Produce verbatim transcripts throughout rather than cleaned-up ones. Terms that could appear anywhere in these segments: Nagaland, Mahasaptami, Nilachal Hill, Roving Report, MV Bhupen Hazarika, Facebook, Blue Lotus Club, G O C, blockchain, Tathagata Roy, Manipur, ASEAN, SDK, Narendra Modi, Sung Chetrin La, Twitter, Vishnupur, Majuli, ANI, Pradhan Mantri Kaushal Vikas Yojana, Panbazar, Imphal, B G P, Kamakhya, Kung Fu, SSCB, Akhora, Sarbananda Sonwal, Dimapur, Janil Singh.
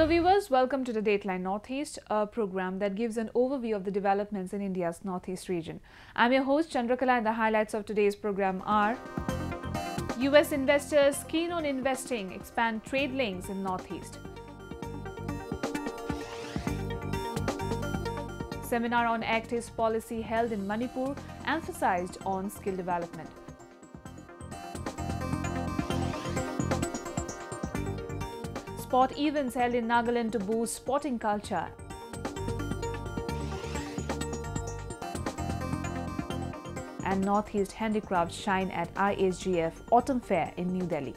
Hello viewers, welcome to the Dateline Northeast, a program that gives an overview of the developments in India's Northeast region. I'm your host Chandrakala and the highlights of today's program are U S investors keen on investing, expand trade links in Northeast. Seminar on ACT East policy held in Manipur, emphasized on skill development. Sport events held in Nagaland to boost sporting culture. And Northeast handicrafts shine at I H G F Autumn Fair in New Delhi.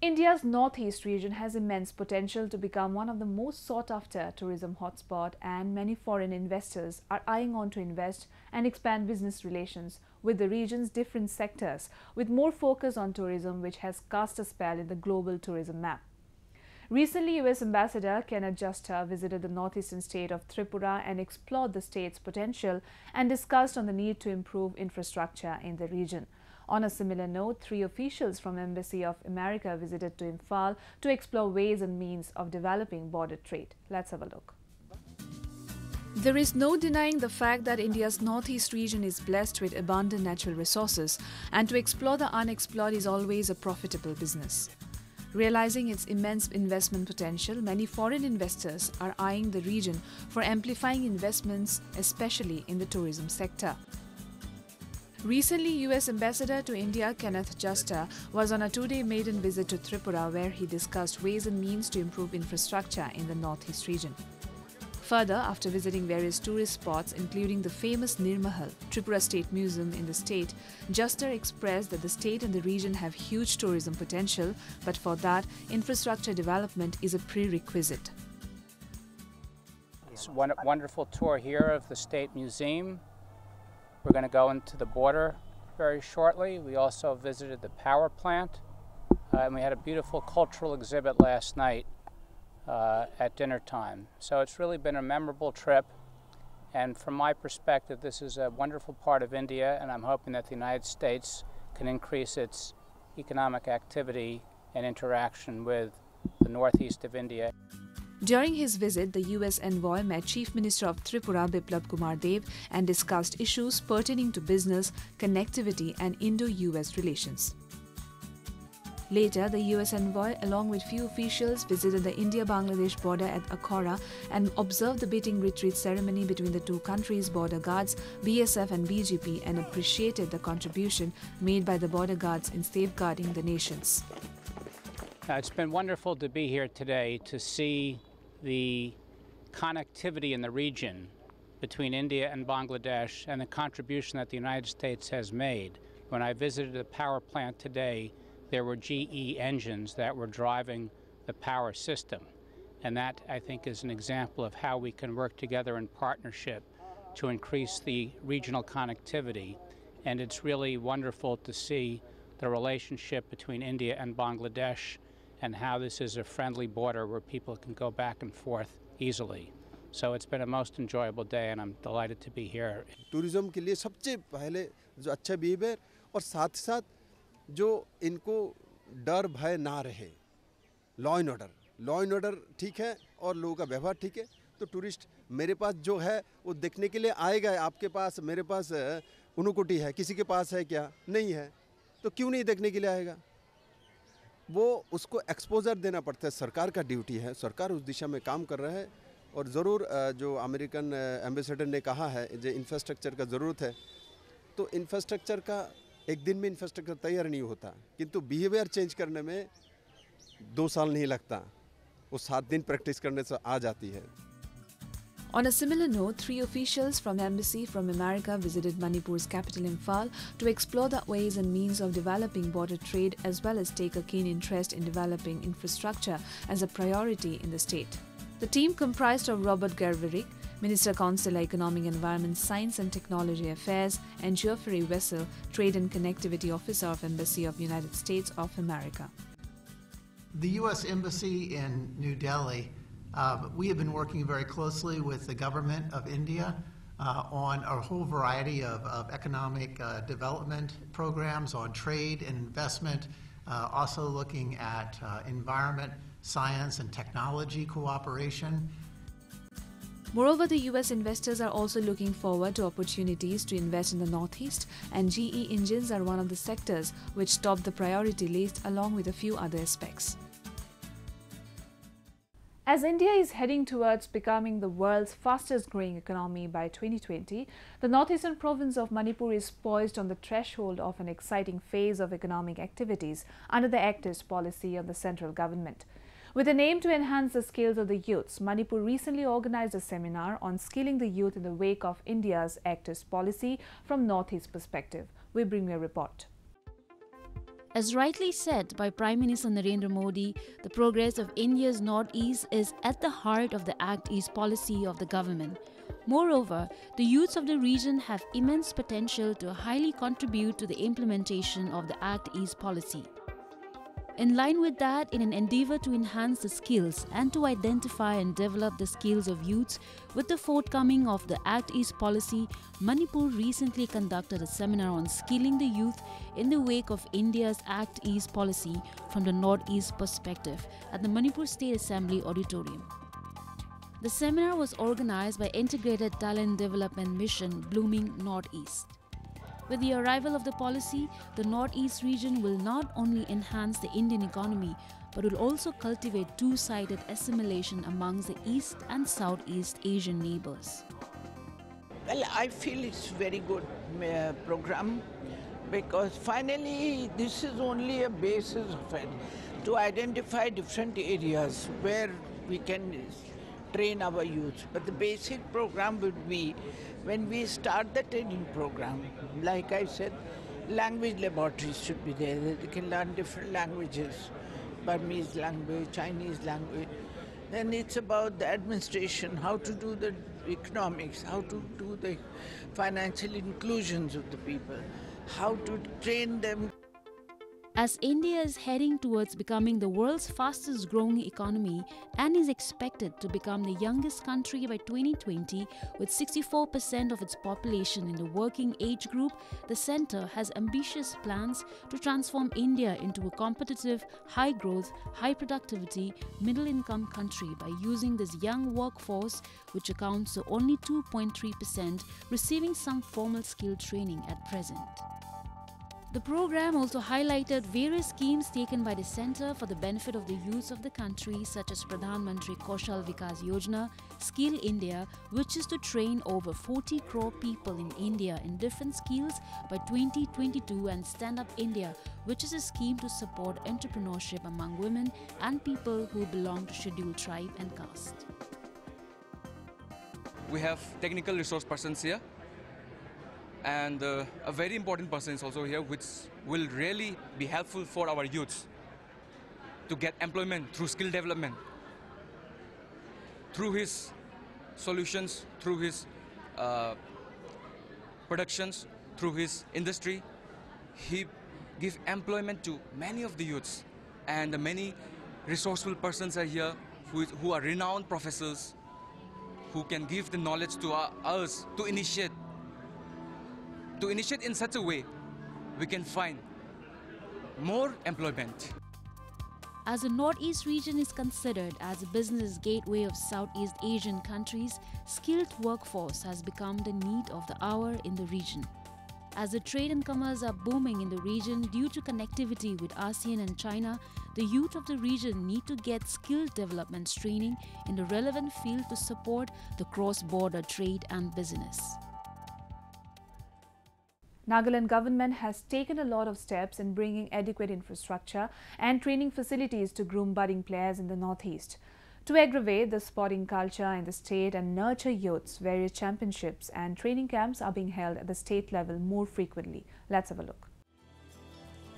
India's Northeast region has immense potential to become one of the most sought-after tourism hotspot, and many foreign investors are eyeing on to invest and expand business relations with the region's different sectors, with more focus on tourism, which has cast a spell in the global tourism map. Recently, U S Ambassador Kenneth Juster visited the northeastern state of Tripura and explored the state's potential and discussed on the need to improve infrastructure in the region. On a similar note, three officials from Embassy of America visited to Imphal to explore ways and means of developing border trade. Let's have a look. There is no denying the fact that India's northeast region is blessed with abundant natural resources, and to explore the unexplored is always a profitable business. Realizing its immense investment potential, many foreign investors are eyeing the region for amplifying investments, especially in the tourism sector. Recently, U S Ambassador to India Kenneth Juster was on a two-day maiden visit to Tripura, where he discussed ways and means to improve infrastructure in the northeast region. Further, after visiting various tourist spots, including the famous Nirmahal, Tripura State Museum in the state, Juster expressed that the state and the region have huge tourism potential, but for that, infrastructure development is a prerequisite. It's a wonderful tour here of the State Museum. We're going to go into the border very shortly. We also visited the power plant, uh, and we had a beautiful cultural exhibit last night uh, at dinner time. So it's really been a memorable trip, and from my perspective, this is a wonderful part of India, and I'm hoping that the United States can increase its economic activity and interaction with the northeast of India. During his visit, the U S envoy met Chief Minister of Tripura Biplab Kumar Deb and discussed issues pertaining to business, connectivity and Indo-U S relations. Later, the U S envoy along with few officials visited the India-Bangladesh border at Akhora and observed the baiting retreat ceremony between the two countries' border guards, B S F and B G P, and appreciated the contribution made by the border guards in safeguarding the nations. Uh, it's been wonderful to be here today to see the connectivity in the region between India and Bangladesh and the contribution that the United States has made. When I visited the power plant today, there were G E engines that were driving the power system. And that, I think, is an example of how we can work together in partnership to increase the regional connectivity. And it's really wonderful to see the relationship between India and Bangladesh, and how this is a friendly border where people can go back and forth easily. So it's been a most enjoyable day and I'm delighted to be here. Tourism के लिए सबसे पहले जो अच्छा behavior और साथ साथ जो इनको डर भय ना रहे, law and order, law and order ठीक है और लोगों का व्यवहार ठीक है, तो टूरिस्ट मेरे पास जो है वो देखने के लिए आएगा. आपके पास मेरे पास उनुकोटी है, किसी के पास है क्या? नहीं है, तो क्यों नहीं देखने के लिए आएगा? वो उसको एक्सपोजर देना पड़ता है, सरकार का ड्यूटी है, सरकार उस दिशा में काम कर रहा है. और ज़रूर जो अमेरिकन एम्बेसडर ने कहा है जो इंफ्रास्ट्रक्चर का ज़रूरत है, तो इंफ्रास्ट्रक्चर का एक दिन में इंफ्रास्ट्रक्चर तैयार नहीं होता, किंतु बिहेवियर चेंज करने में दो साल नहीं लगता, वो सात दिन प्रैक्टिस करने से आ जाती है. On a similar note, three officials from Embassy from America visited Manipur's capital Imphal to explore the ways and means of developing border trade, as well as take a keen interest in developing infrastructure as a priority in the state. The team comprised of Robert Garverick, Minister Council Economic Environment Science and Technology Affairs, and Geoffrey Wessel, Trade and Connectivity Officer of Embassy of United States of America. The U S Embassy in New Delhi. Uh, we have been working very closely with the government of India uh, on a whole variety of, of economic uh, development programs, on trade and investment, uh, also looking at uh, environment, science, and technology cooperation. Moreover, the U S investors are also looking forward to opportunities to invest in the Northeast, and G E engines are one of the sectors which topped the priority list along with a few other aspects. As India is heading towards becoming the world's fastest growing economy by twenty twenty, the northeastern province of Manipur is poised on the threshold of an exciting phase of economic activities under the activist policy of the central government. With an aim to enhance the skills of the youths, Manipur recently organized a seminar on skilling the youth in the wake of India's activist policy from Northeast perspective. We bring you a report. As rightly said by Prime Minister Narendra Modi, the progress of India's Northeast is at the heart of the Act East policy of the government. Moreover, the youths of the region have immense potential to highly contribute to the implementation of the Act East policy. In line with that, in an endeavour to enhance the skills and to identify and develop the skills of youths, with the forthcoming of the Act East policy, Manipur recently conducted a seminar on skilling the youth in the wake of India's Act East policy from the Northeast perspective at the Manipur State Assembly Auditorium. The seminar was organised by Integrated Talent Development Mission, Blooming Northeast. With the arrival of the policy, the Northeast region will not only enhance the Indian economy, but will also cultivate two-sided assimilation amongst the East and Southeast Asian neighbours. Well, I feel it's a very good uh, programme, because finally this is only a basis of it, to identify different areas where we can train our youth. But the basic program would be when we start the training program, like I said, language laboratories should be there. They can learn different languages, Burmese language, Chinese language. Then it's about the administration, how to do the economics, how to do the financial inclusions of the people, how to train them. As India is heading towards becoming the world's fastest growing economy and is expected to become the youngest country by twenty twenty, with sixty-four percent of its population in the working age group, the centre has ambitious plans to transform India into a competitive, high-growth, high-productivity, middle-income country by using this young workforce, which accounts for only two point three percent, receiving some formal skill training at present. The program also highlighted various schemes taken by the centre for the benefit of the youth of the country, such as Pradhan Mantri Kaushal Vikas Yojana, Skill India, which is to train over forty crore people in India in different skills by twenty twenty-two, and Stand Up India, which is a scheme to support entrepreneurship among women and people who belong to scheduled tribe and caste. We have technical resource persons here. And uh, a very important person is also here, which will really be helpful for our youths to get employment through skill development, through his solutions, through his uh, productions, through his industry. He gives employment to many of the youths, and the many resourceful persons are here who, is, who are renowned professors who can give the knowledge to our, us to initiate To initiate in such a way, we can find more employment. As the Northeast region is considered as a business gateway of Southeast Asian countries, skilled workforce has become the need of the hour in the region. As the trade and commerce are booming in the region due to connectivity with ASEAN and China, the youth of the region need to get skill development training in the relevant field to support the cross-border trade and business. Nagaland government has taken a lot of steps in bringing adequate infrastructure and training facilities to groom budding players in the Northeast. To aggravate the sporting culture in the state and nurture youths, various championships and training camps are being held at the state level more frequently. Let's have a look.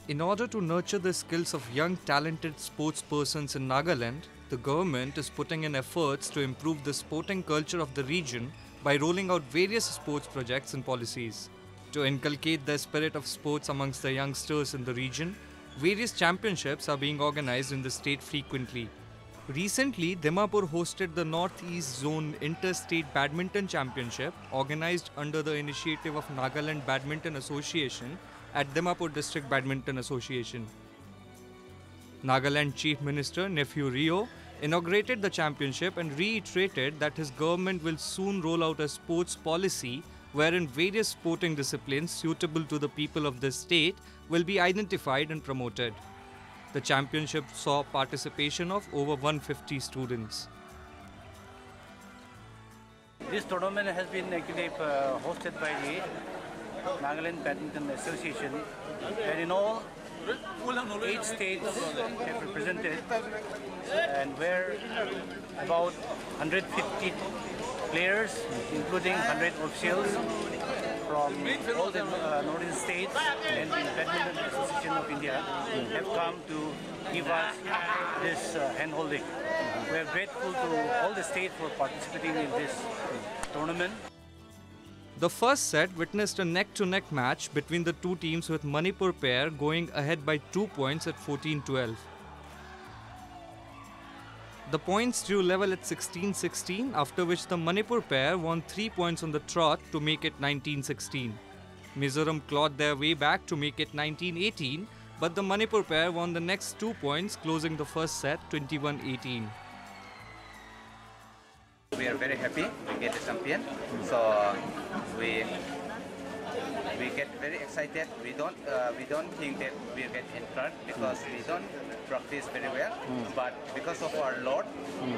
In order to nurture the skills of young talented sportspersons in Nagaland, the government is putting in efforts to improve the sporting culture of the region by rolling out various sports projects and policies. To inculcate the spirit of sports amongst the youngsters in the region, various championships are being organized in the state frequently. Recently, Dimapur hosted the Northeast Zone Interstate Badminton Championship, organized under the initiative of Nagaland Badminton Association at Dimapur District Badminton Association. Nagaland Chief Minister Nephew Rio inaugurated the championship and reiterated that his government will soon roll out a sports policy wherein various sporting disciplines suitable to the people of this state will be identified and promoted. The championship saw participation of over one hundred fifty students. This tournament has been actually uh, hosted by the Nagaland Badminton Association, and in all eight states have represented, and where about one hundred fifty players, including one hundred officials from all the uh, northern states and the Badminton Association of India have come to give us this uh, hand-holding. We are grateful to all the states for participating in this tournament. The first set witnessed a neck-to-neck match between the two teams, with Manipur pair going ahead by two points at fourteen twelve. The points drew level at sixteen sixteen, after which the Manipur pair won three points on the trot to make it nineteen sixteen. Mizoram clawed their way back to make it nineteen eighteen, but the Manipur pair won the next two points, closing the first set twenty-one eighteen. We are very happy we get the champion, so we we get very excited. We don't uh, we don't think that we we'll get in front because we don't practice very well. Mm. But because of our Lord, mm.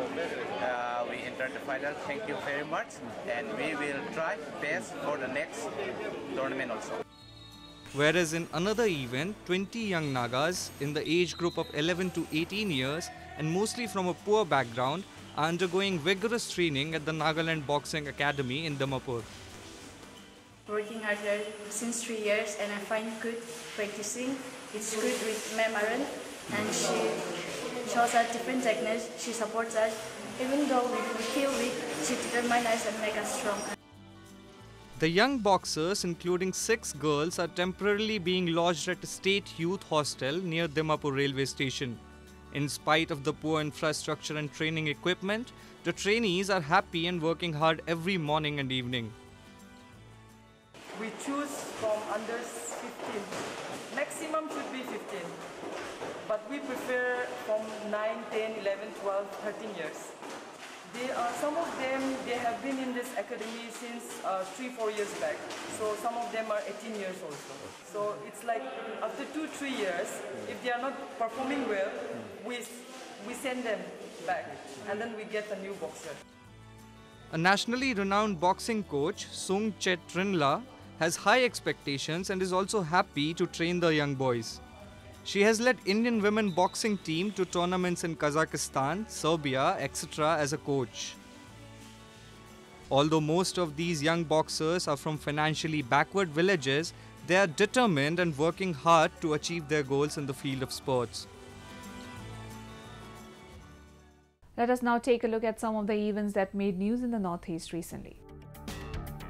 uh, we entered the final. Thank you very much, and we will try best for the next tournament also. Whereas in another event, twenty young Nagas in the age group of eleven to eighteen years and mostly from a poor background are undergoing vigorous training at the Nagaland Boxing Academy in Dimapur. Working hard since three years, and I find good practicing. It's good with Ma'am Arun, and she shows us different techniques. She supports us. Even though we feel weak, she determines us and makes us strong. The young boxers, including six girls, are temporarily being lodged at a state youth hostel near Dimapur railway station. In spite of the poor infrastructure and training equipment, the trainees are happy and working hard every morning and evening. We choose from under fifteen. Maximum should be fifteen. But we prefer from nine, ten, eleven, twelve, thirteen years. They are, some of them, they have been in this academy since uh, three, four years back. So some of them are eighteen years also. So it's like after two, three years, if they are not performing well, we, we send them back and then we get a new boxer. A nationally renowned boxing coach, Sung Chetrin La, has high expectations and is also happy to train the young boys. She has led Indian women boxing team to tournaments in Kazakhstan, Serbia, et cetera as a coach. Although most of these young boxers are from financially backward villages, they are determined and working hard to achieve their goals in the field of sports. Let us now take a look at some of the events that made news in the Northeast recently.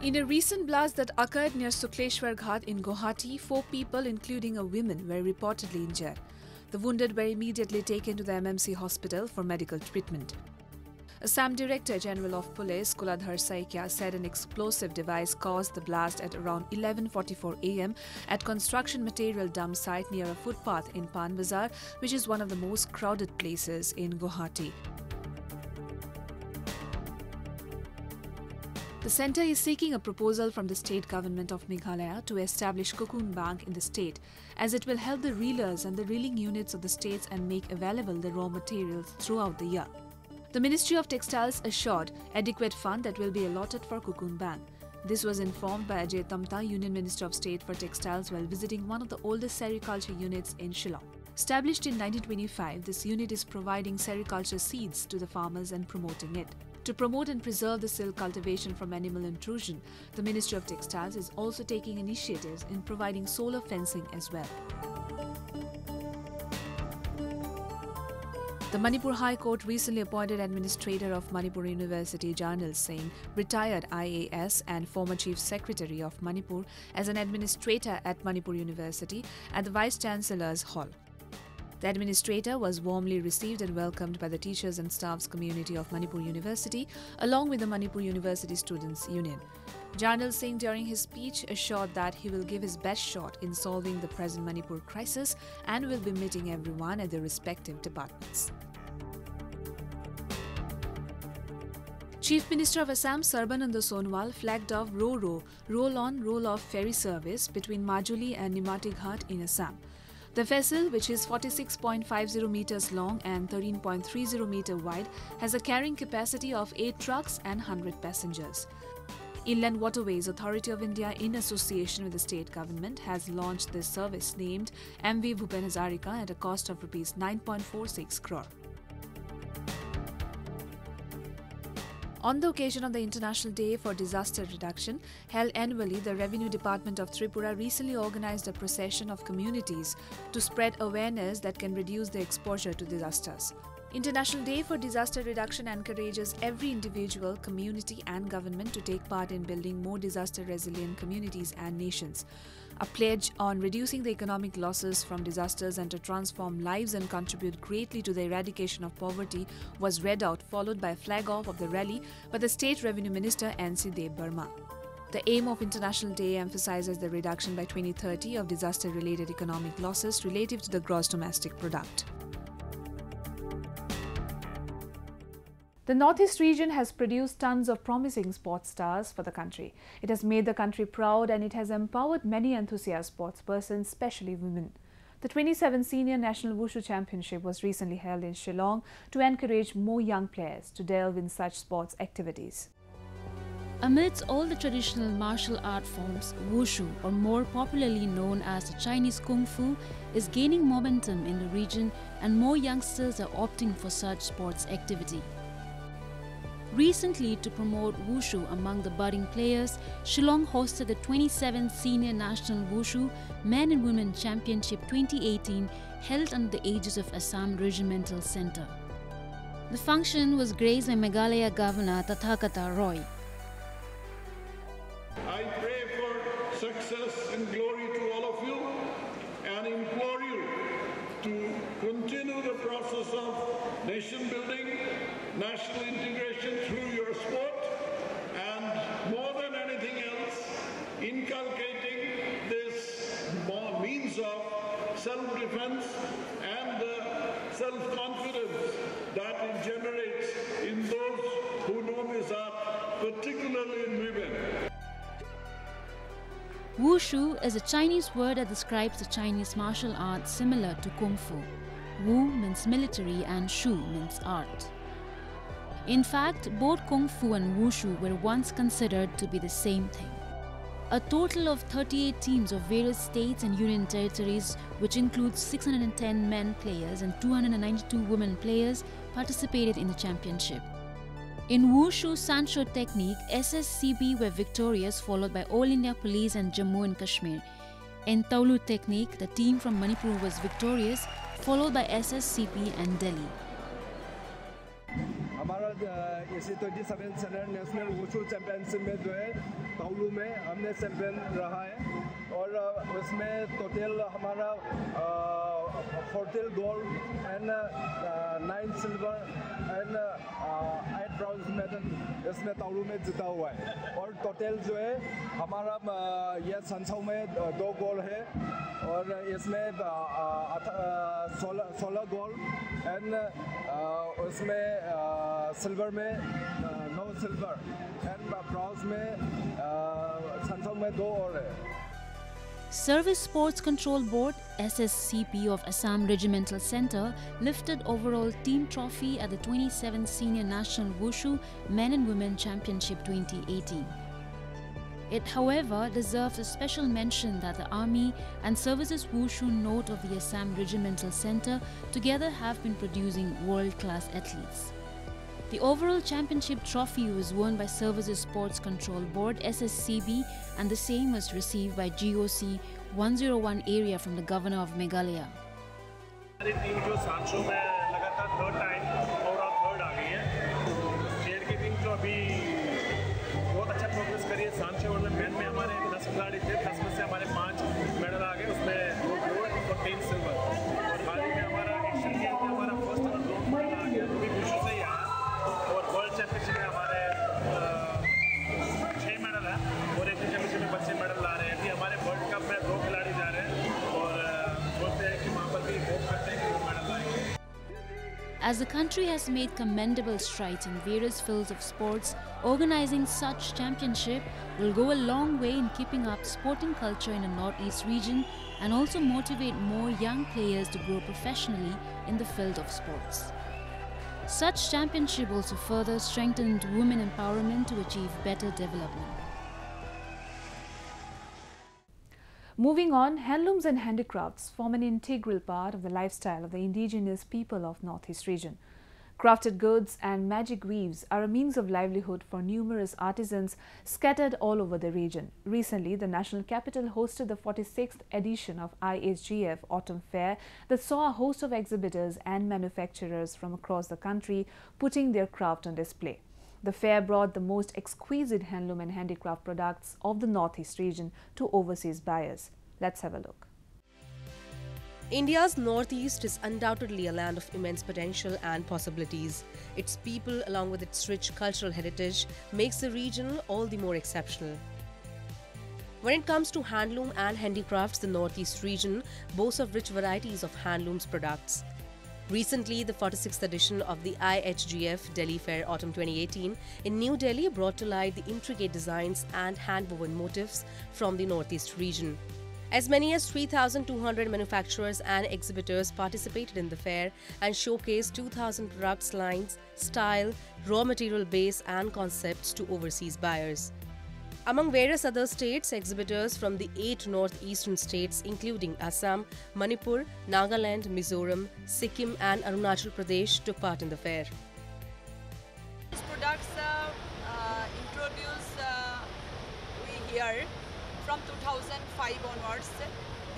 In a recent blast that occurred near Sukleshwar Ghat in Guwahati, four people, including a woman, were reportedly injured. The wounded were immediately taken to the M M C hospital for medical treatment. Assam Director General of Police Kuladhar Saikia said an explosive device caused the blast at around eleven forty-four a m at construction material dump site near a footpath in Panbazar, which is one of the most crowded places in Guwahati. The centre is seeking a proposal from the state government of Meghalaya to establish Cocoon Bank in the state, as it will help the reelers and the reeling units of the states and make available the raw materials throughout the year. The Ministry of Textiles assured adequate fund that will be allotted for Cocoon Bank. This was informed by Ajay Tamta, Union Minister of State for Textiles, while visiting one of the oldest sericulture units in Shillong. Established in nineteen twenty-five, this unit is providing sericulture seeds to the farmers and promoting it. To promote and preserve the silk cultivation from animal intrusion, the Ministry of Textiles is also taking initiatives in providing solar fencing as well. The Manipur High Court recently appointed Administrator of Manipur University Janil Singh, retired I A S and former Chief Secretary of Manipur, as an administrator at Manipur University at the Vice-Chancellor's Hall. The administrator was warmly received and welcomed by the teachers and staffs community of Manipur University, along with the Manipur University Students' Union. Janil Singh, during his speech, assured that he will give his best shot in solving the present Manipur crisis and will be meeting everyone at their respective departments. Chief Minister of Assam Sarbananda Sonwal flagged off Ro-Ro, roll-on, roll-off ferry service between Majuli and Nimati Ghat in Assam. The vessel, which is forty-six point five zero meters long and thirteen point three zero meters wide, has a carrying capacity of eight trucks and one hundred passengers. Inland Waterways Authority of India, in association with the state government, has launched this service named M V Bhupen Hazarika at a cost of rupees nine point four six crore. On the occasion of the International Day for Disaster Reduction, held annually, the Revenue Department of Tripura recently organized a procession of communities to spread awareness that can reduce their exposure to disasters. International Day for Disaster Reduction encourages every individual, community and government to take part in building more disaster-resilient communities and nations. A pledge on reducing the economic losses from disasters and to transform lives and contribute greatly to the eradication of poverty was read out, followed by a flag-off of the rally by the State Revenue Minister N C Deb Burma. The aim of International Day emphasizes the reduction by twenty thirty of disaster-related economic losses relative to the gross domestic product. The Northeast region has produced tons of promising sports stars for the country. It has made the country proud and it has empowered many enthusiastic sportspersons, especially women. The twenty-seven Senior National Wushu Championship was recently held in Shillong to encourage more young players to delve in such sports activities. Amidst all the traditional martial art forms, Wushu, or more popularly known as the Chinese Kung Fu, is gaining momentum in the region and more youngsters are opting for such sports activity. Recently, to promote Wushu among the budding players, Shillong hosted the twenty-seventh Senior National Wushu Men and Women Championship twenty eighteen, held under the aegis of Assam Regimental Centre. The function was graced by Meghalaya Governor Tathagata Roy. I pray for success and glory to all of you and implore you to continue the process of nation building, national integration through your sport, and more than anything else, inculcating this means of self-defense and the self-confidence that it generates in those who know this art, particularly in women. Wushu is a Chinese word that describes the Chinese martial art similar to Kung Fu. Wu means military and Shu means art. In fact, both Kung Fu and Wushu were once considered to be the same thing. A total of thirty-eight teams of various states and union territories, which includes six hundred ten men players and two hundred ninety-two women players, participated in the championship. In Wushu Sansho technique, S S C B were victorious, followed by All India Police and Jammu and Kashmir. In Taulu technique, the team from Manipur was victorious, followed by S S C B and Delhi. हमारा इसी सत्ताईसवें senior national wushu championship में जो है ताउलू में हमने champion रहा है और उसमें टोटल हमारा fourteen gold and nine silver and eight bronze medal इसमें ताउलू में जीता हुआ है और टोटल जो है हमारा यह संसाव में दो गोल्ड है और इसमें सोलह गोल्ड एंड उसमें सिल्वर में नौ सिल्वर एंड ब्रॉन्ज में संसद में दो और है। Service Sports Control Board S S C B of Assam Regimental Centre lifted overall team trophy at the twenty-seventh Senior National Wushu Men and Women Championship twenty eighteen. It, however, deserves a special mention that the Army and Services Wushu Note of the Assam Regimental Centre together have been producing world-class athletes. The overall championship trophy was won by Services Sports Control Board S S C B and the same was received by G O C one oh one area from the Governor of Meghalaya. as the country has made commendable strides in various fields of sports, organizing such championship will go a long way in keeping up sporting culture in the Northeast region and also motivate more young players to grow professionally in the field of sports. Such championship also further strengthened women empowerment to achieve better development. Moving on, handlooms and handicrafts form an integral part of the lifestyle of the indigenous people of Northeast region. Crafted goods and magic weaves are a means of livelihood for numerous artisans scattered all over the region. Recently, the national capital hosted the forty-sixth edition of I H G F Autumn Fair that saw a host of exhibitors and manufacturers from across the country putting their craft on display. The fair brought the most exquisite handloom and handicraft products of the Northeast region to overseas buyers. Let's have a look. India's Northeast is undoubtedly a land of immense potential and possibilities. Its people, along with its rich cultural heritage, makes the region all the more exceptional. When it comes to handloom and handicrafts, the Northeast region boasts of rich varieties of handlooms products. Recently, the forty-sixth edition of the I H G F Delhi Fair Autumn twenty eighteen in New Delhi brought to light the intricate designs and hand-woven motifs from the Northeast region. As many as three thousand two hundred manufacturers and exhibitors participated in the fair and showcased two thousand products lines, style, raw material base and concepts to overseas buyers. Among various other states, exhibitors from the eight northeastern states including Assam, Manipur, Nagaland, Mizoram, Sikkim and Arunachal Pradesh took part in the fair. These products uh, uh, introduced uh, we here from two thousand five onwards.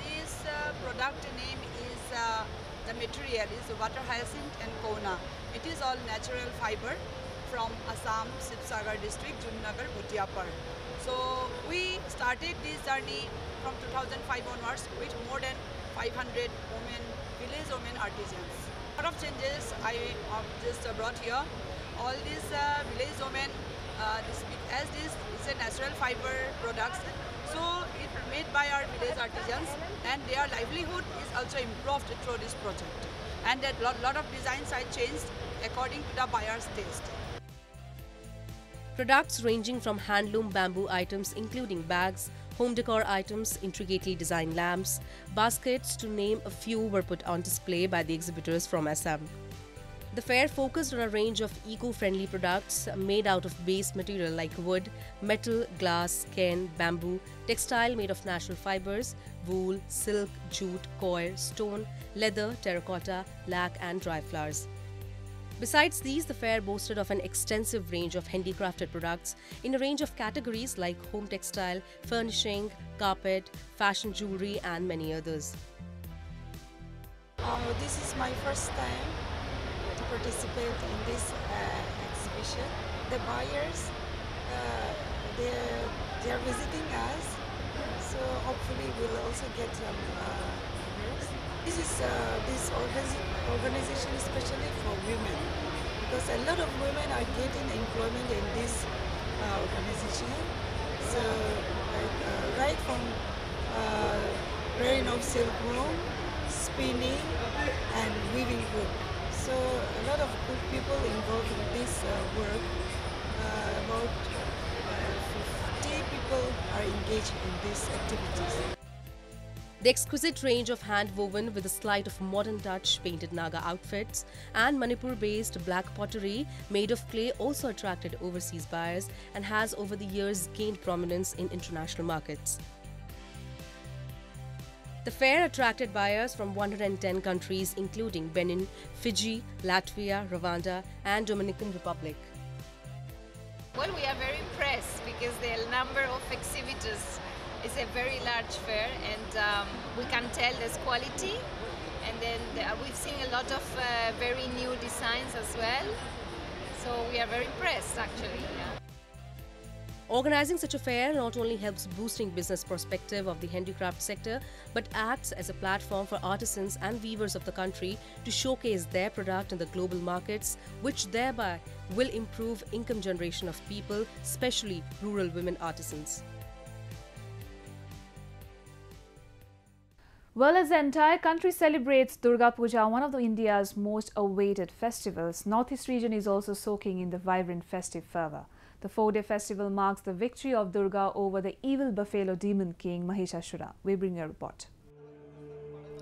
This uh, product name is, uh, the material is water hyacinth and kona. It is all natural fiber from Assam, Sibsagar district, Jamnagar, Butiapar. So we started this journey from two thousand five onwards with more than five hundred women, village women artisans. A lot of changes I have just brought here. All these uh, village women, uh, this, as this is a natural fiber products, so it's made by our village artisans and their livelihood is also improved through this project. And a lot, lot of designs are changed according to the buyer's taste. Products ranging from handloom bamboo items including bags, home decor items, intricately designed lamps, baskets to name a few were put on display by the exhibitors from Assam. The fair focused on a range of eco-friendly products made out of base material like wood, metal, glass, cane, bamboo, textile made of natural fibers, wool, silk, jute, coir, stone, leather, terracotta, lac and dry flowers. Besides these, the fair boasted of an extensive range of handicrafted products in a range of categories like home textile, furnishing, carpet, fashion jewelry and many others. Uh, this is my first time to participate in this uh, exhibition. The buyers, uh, they're, they're visiting us, so hopefully we'll also get um, uh, This is uh, this organization especially for women, because a lot of women are getting employment in this uh, organization. So uh, right from uh, wearing of silkworm, spinning and weaving wood. So a lot of good people involved in this uh, work. Uh, about uh, fifty people are engaged in these activities. The exquisite range of hand-woven with a slight of modern touch painted Naga outfits and Manipur-based black pottery made of clay also attracted overseas buyers and has over the years gained prominence in international markets. The fair attracted buyers from one hundred ten countries including Benin, Fiji, Latvia, Rwanda and Dominican Republic. Well, we are very impressed because there are a number of exhibitors. It's a very large fair and um, we can tell there's quality, and then we've seen a lot of uh, very new designs as well, so we are very impressed actually. Yeah. Organizing such a fair not only helps boosting business perspective of the handicraft sector but acts as a platform for artisans and weavers of the country to showcase their product in the global markets, which thereby will improve income generation of people, especially rural women artisans. Well, as the entire country celebrates Durga Puja, one of the India's most awaited festivals, Northeast region is also soaking in the vibrant festive fervor. The four-day festival marks the victory of Durga over the evil buffalo demon king Mahishasura. We bring you a report.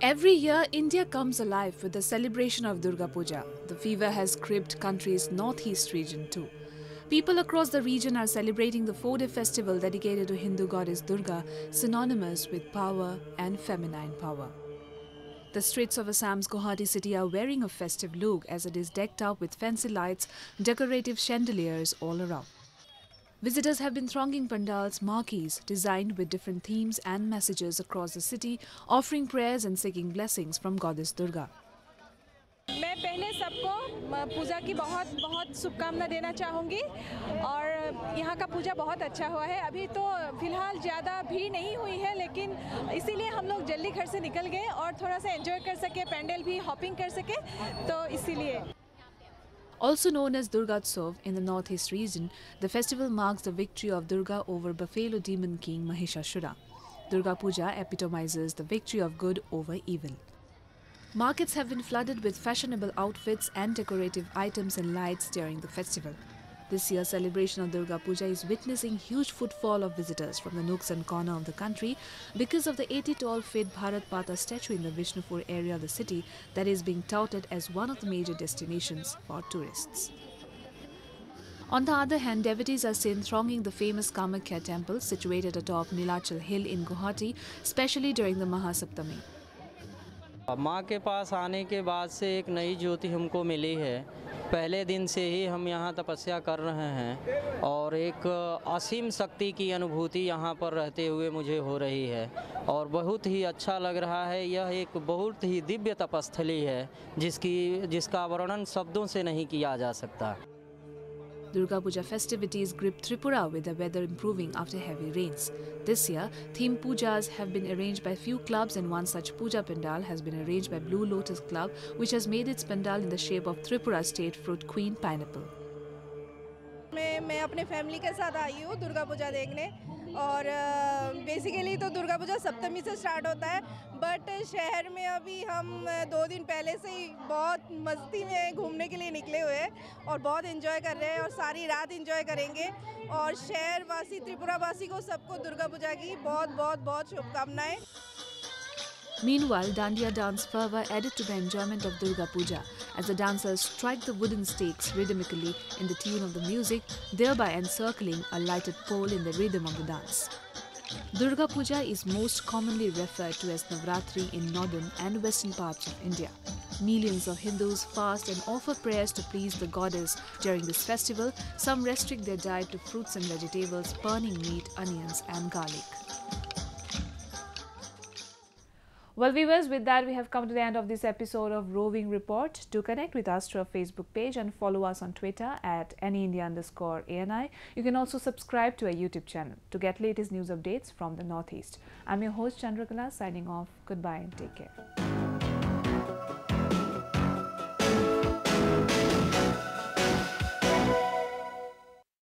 Every year, India comes alive with the celebration of Durga Puja. The fever has gripped country's Northeast region too. People across the region are celebrating the four-day festival dedicated to Hindu goddess Durga, synonymous with power and feminine power. The streets of Assam's Guwahati city are wearing a festive look as it is decked up with fancy lights, decorative chandeliers all around. Visitors have been thronging pandals, marquees designed with different themes and messages across the city, offering prayers and seeking blessings from goddess Durga. मैं पहले सबको पूजा की बहुत बहुत शुभकामना देना चाहूँगी और यहाँ का पूजा बहुत अच्छा हुआ है. अभी तो फिलहाल ज़्यादा भीड़ नहीं हुई है, लेकिन इसीलिए हम लोग जल्दी घर से निकल गए और थोड़ा सा एंजॉय कर सके, पैंडल भी हॉपिंग कर सके, तो इसीलिए. Also known as Durgatsav in the Northeast region, the festival marks the victory of Durga over buffalo demon king Mahishasura. Durga Puja epitomizes the victory of good over evil. Markets have been flooded with fashionable outfits and decorative items and lights during the festival. This year's celebration of Durga Puja is witnessing huge footfall of visitors from the nooks and corners of the country because of the eighty-tall fate Bharat Pata statue in the Vishnupur area of the city that is being touted as one of the major destinations for tourists. On the other hand, devotees are seen thronging the famous Kamakhya temple situated atop Nilachal Hill in Guwahati, especially during the Mahasaptami. माँ के पास आने के बाद से एक नई ज्योति हमको मिली है. पहले दिन से ही हम यहाँ तपस्या कर रहे हैं और एक असीम शक्ति की अनुभूति यहाँ पर रहते हुए मुझे हो रही है और बहुत ही अच्छा लग रहा है. यह एक बहुत ही दिव्य तपस्थली है जिसकी जिसका वर्णन शब्दों से नहीं किया जा सकता. Durga Puja festivities grip Tripura with the weather improving after heavy rains. This year, theme pujas have been arranged by few clubs and one such puja pandal has been arranged by Blue Lotus Club, which has made its pandal in the shape of Tripura state fruit queen pineapple. मैं मैं अपने family के साथ आई हूँ दुर्गा पूजा देखने और basically तो दुर्गा पूजा सप्तमी से स्टार्ट होता है, बट शहर में अभी हम दो दिन पहले से ही बहुत मस्ती में घूमने के लिए निकले हुए हैं और बहुत एंजॉय कर रहे हैं और सारी रात एंजॉय करेंगे और शहरवासी त्रिपुरावासी को सबको दुर्गा पूजा की बहुत बहुत बहुत शुभकामनाएं. Meanwhile, Dandiya dance fervor added to the enjoyment of Durga Puja as the dancers strike the wooden stakes rhythmically in the tune of the music, thereby encircling a lighted pole in the rhythm of the dance. Durga Puja is most commonly referred to as Navratri in northern and western parts of India. Millions of Hindus fast and offer prayers to please the goddess during this festival. Some restrict their diet to fruits and vegetables, burning meat, onions and garlic. Well, viewers, with that, we have come to the end of this episode of Roving Report. Do connect with us through our Facebook page and follow us on Twitter at anyindia underscore ANI. You can also subscribe to our YouTube channel to get latest news updates from the Northeast. I'm your host, Chandrakala, signing off. Goodbye and take care.